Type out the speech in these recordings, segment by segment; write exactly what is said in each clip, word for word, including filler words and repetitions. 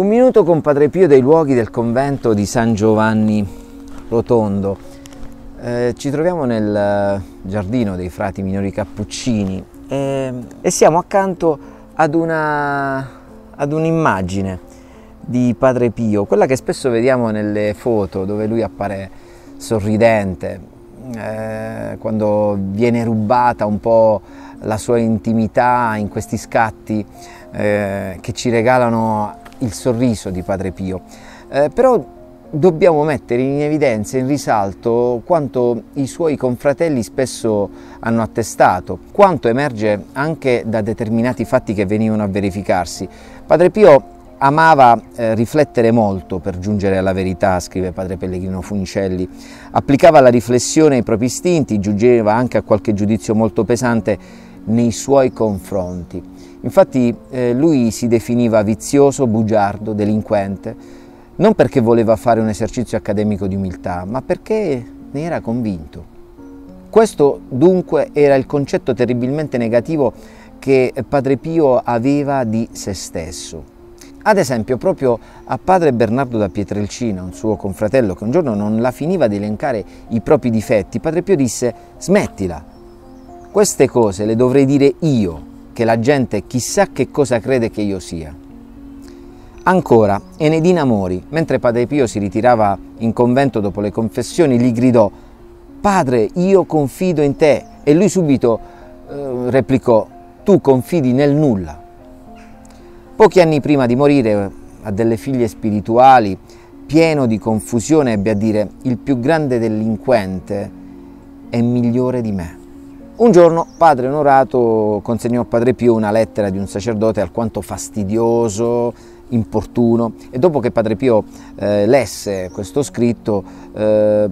Un minuto con Padre Pio dei luoghi del convento di San Giovanni Rotondo. Eh, ci troviamo nel giardino dei frati Minori Cappuccini e, e siamo accanto ad una ad un'immagine di Padre Pio, quella che spesso vediamo nelle foto dove lui appare sorridente, eh, quando viene rubata un po' la sua intimità in questi scatti eh, che ci regalano il sorriso di Padre Pio. Eh, però dobbiamo mettere in evidenza, in risalto, quanto i suoi confratelli spesso hanno attestato, quanto emerge anche da determinati fatti che venivano a verificarsi. Padre Pio amava eh, riflettere molto per giungere alla verità, scrive padre Pellegrino Funcelli, applicava la riflessione ai propri istinti, giungeva anche a qualche giudizio molto pesante nei suoi confronti. Infatti eh, lui si definiva vizioso, bugiardo, delinquente, non perché voleva fare un esercizio accademico di umiltà, ma perché ne era convinto. Questo dunque era il concetto terribilmente negativo che Padre Pio aveva di se stesso. Ad esempio, proprio a Padre Bernardo da Pietrelcina, un suo confratello che un giorno non la finiva di elencare i propri difetti, Padre Pio disse: smettila, queste cose le dovrei dire io, che la gente chissà che cosa crede che io sia. Ancora, Enedina Mori, mentre Padre Pio si ritirava in convento dopo le confessioni, gli gridò: «Padre, io confido in te!» E lui subito eh, replicò: «Tu confidi nel nulla!» Pochi anni prima di morire, a delle figlie spirituali, pieno di confusione, ebbe a dire: «Il più grande delinquente è migliore di me!» Un giorno Padre Onorato consegnò a Padre Pio una lettera di un sacerdote alquanto fastidioso, importuno, e dopo che Padre Pio eh, lesse questo scritto, eh,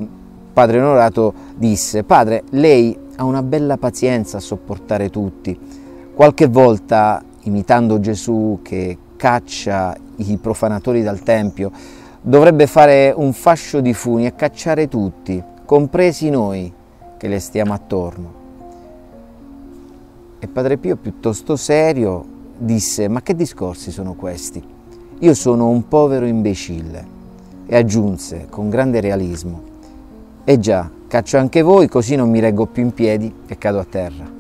Padre Onorato disse: «Padre, lei ha una bella pazienza a sopportare tutti. Qualche volta, imitando Gesù che caccia i profanatori dal Tempio, dovrebbe fare un fascio di funi e cacciare tutti, compresi noi che le stiamo attorno». E Padre Pio, piuttosto serio, disse: «Ma che discorsi sono questi? Io sono un povero imbecille», e aggiunse con grande realismo: «E già, caccio anche voi, così non mi reggo più in piedi e cado a terra».